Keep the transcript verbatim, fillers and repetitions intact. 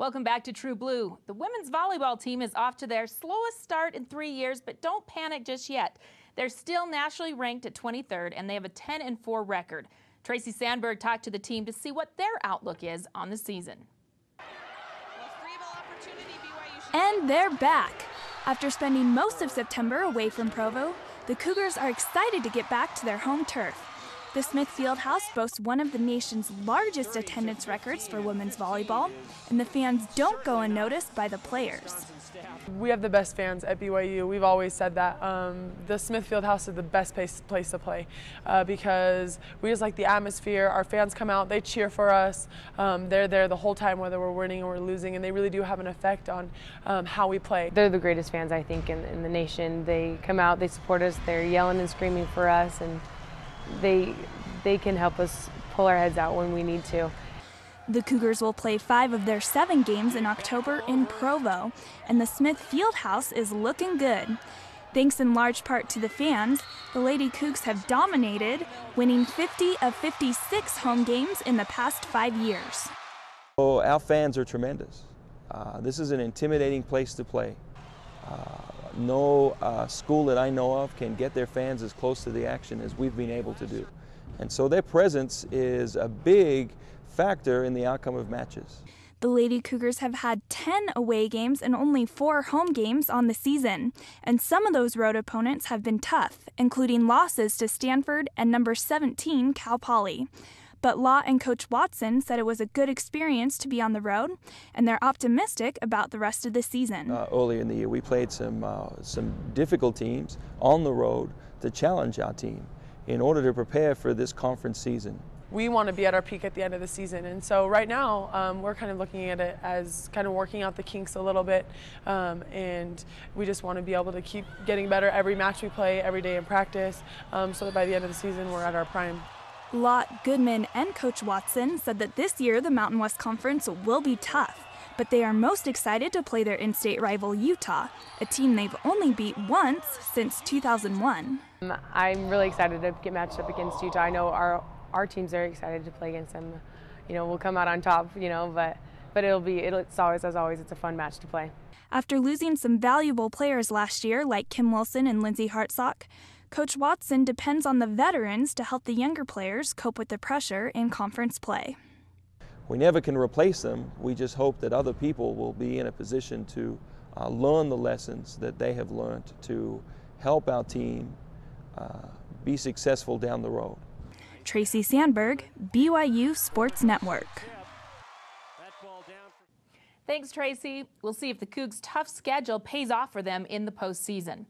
Welcome back to True Blue. The women's volleyball team is off to their slowest start in three years, but don't panic just yet. They're still nationally ranked at twenty-third, and they have a ten and four record. Tracie Sandberg talked to the team to see what their outlook is on the season. And they're back. After spending most of September away from Provo, the Cougars are excited to get back to their home turf. The Smith Fieldhouse boasts one of the nation's largest attendance records for women's volleyball, and the fans don't go unnoticed by the players. We have the best fans at B Y U. We've always said that. Um, the Smith Fieldhouse is the best place, place to play uh, because we just like the atmosphere. Our fans come out, they cheer for us. Um, they're there the whole time, whether we're winning or we're losing, and they really do have an effect on um, how we play. They're the greatest fans, I think, in, in the nation. They come out, they support us, they're yelling and screaming for us, and They, they can help us pull our heads out when we need to. The Cougars will play five of their seven games in October in Provo, and the Smith Fieldhouse is looking good. Thanks in large part to the fans, the Lady Cougs have dominated, winning fifty of fifty-six home games in the past five years. Oh, our fans are tremendous. Uh, this is an intimidating place to play. Uh, No uh, school that I know of can get their fans as close to the action as we've been able to do. And so their presence is a big factor in the outcome of matches. The Lady Cougars have had ten away games and only four home games on the season. And some of those road opponents have been tough, including losses to Stanford and number seventeen Cal Poly. But Law and Coach Watson said it was a good experience to be on the road, and they're optimistic about the rest of the season. Uh, earlier in the year, we played some, uh, some difficult teams on the road to challenge our team in order to prepare for this conference season. We want to be at our peak at the end of the season, and so right now um, we're kind of looking at it as kind of working out the kinks a little bit, um, and we just want to be able to keep getting better every match we play, every day in practice, um, so that by the end of the season we're at our prime. Lott, Goodman, and Coach Watson said that this year the Mountain West Conference will be tough, but they are most excited to play their in-state rival Utah, a team they've only beat once since two thousand one. I'm really excited to get matched up against Utah. I know our our team's very excited to play against them. You know, we'll come out on top, you know, but but it'll be it'll, it's always as always it's a fun match to play. After losing some valuable players last year like Kim Wilson and Lindsey Hartsock, Coach Watson depends on the veterans to help the younger players cope with the pressure in conference play. We never can replace them. We just hope that other people will be in a position to uh, learn the lessons that they have learned to help our team uh, be successful down the road. Tracie Sandberg, B Y U Sports Network. Thanks, Tracie. We'll see if the Cougs' tough schedule pays off for them in the postseason.